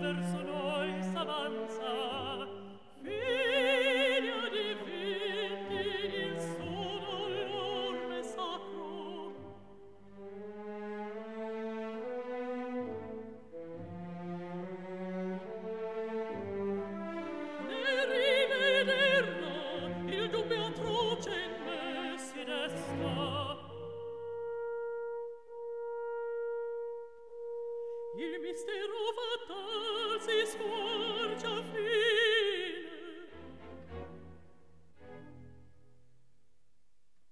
verso noi s'avanza, figlio di vinti il suo dolore sacro. Nel rivederlo il dubbio atroce in me si desta. Il mistero fatal si scuola